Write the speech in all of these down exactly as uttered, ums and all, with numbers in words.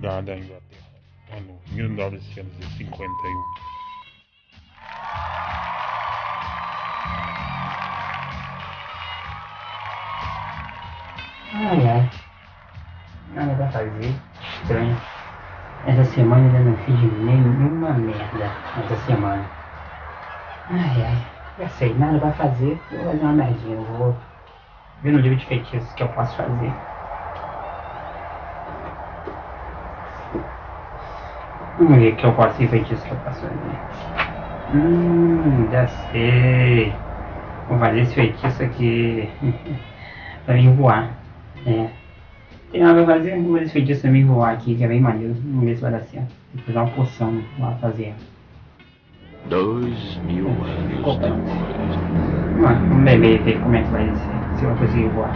lugar a Inglaterra. Ah, no, mil novecientos cincuenta y uno. Ai, ai. Nada pra fazer. Estranho. Essa semana eu ainda não fiz nenhuma merda. Essa semana. Ai, ai. Já sei, nada pra fazer. Eu vou fazer uma merdinha. Eu vou ver no livro de feitiços o que eu posso fazer. Vamos ver o que eu posso ir feitiço que eu posso fazer. Hum, já sei. Vou fazer esse feitiço aqui. Pra mim voar. É. Tem nada pra fazer, vou fazer esse feitiço pra mim voar aqui, que é bem maneiro. Vamos ver se vai dar certo. Tem que dar uma poção lá fazer. Dois mil anos depois. Vamos ver, ver como é que vai ser. Se eu conseguir voar.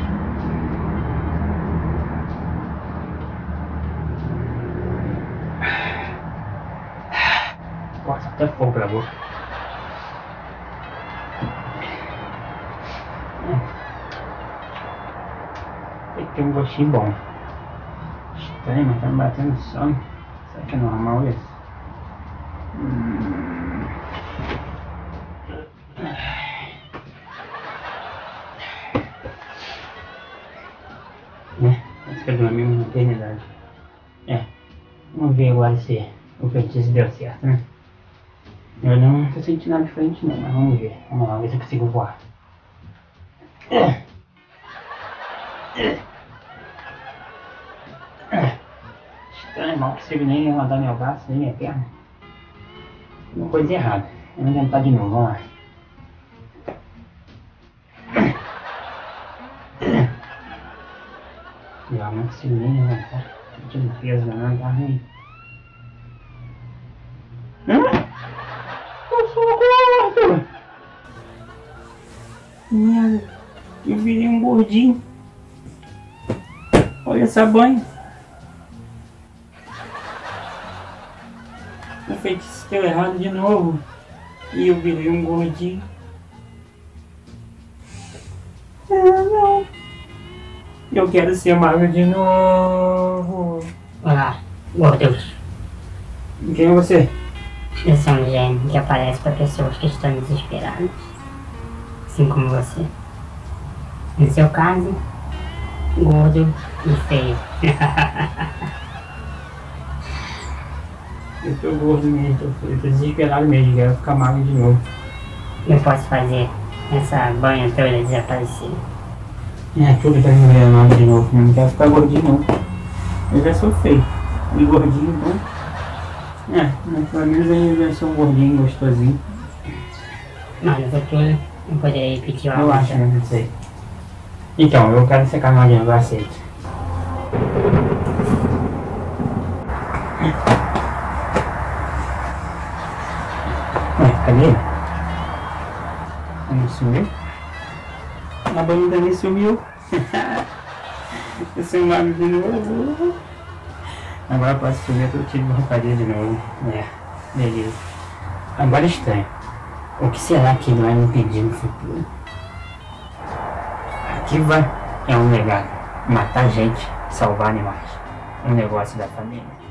Nossa, até fogo pra boca. Tem que ter um gostinho bom. Estranho, mas tá me batendo sono. Será que é normal isso? Hum. Né? Acho que eu dormi uma eternidade. É. Vamos ver agora se o feitiço deu certo, né? Eu não tô sentindo nada diferente não, mas vamos ver. Vamos lá, ver se eu consigo voar. Estranho, mal consigo nem andar meu braço, nem minha perna. Uma coisa errada. Vamos tentar de novo, vamos lá. Eu não consigo nem levantar. Tô sentindo peso na minha barra aí. Merda, eu virei um gordinho. Olha essa banha. O feitiço deu errado de novo. E eu virei um gordinho. Ah, não. Eu quero ser magro de novo. Olá, meu Deus. Quem é você? Eu sou um gênio que aparece para pessoas que estão desesperadas. Assim como você. No seu caso, gordo e feio. Eu tô gordo mesmo, tô feio, tô desesperado mesmo, quero ficar magro de novo. Eu posso fazer essa banha toda desaparecer. É, tudo tá me enganando de novo, não quero ficar gordinho não. Eu já sou feio. E gordinho não. É, mas pelo menos eu já sou um gordinho gostosinho. Não, eu tô tudo. Não poderia pedir uma eu acho, não sei. Então, eu quero secar mais, eu aceito. Ué, cadê? Ele não sumiu? A banheira também sumiu. Eu sou magro de novo. Agora eu posso subir todo tipo de rouparia de novo. É, beleza. Agora estranho. O que será que ele vai me pedir no futuro? Akyva é um legado. Matar gente, salvar animais. Um negócio da família.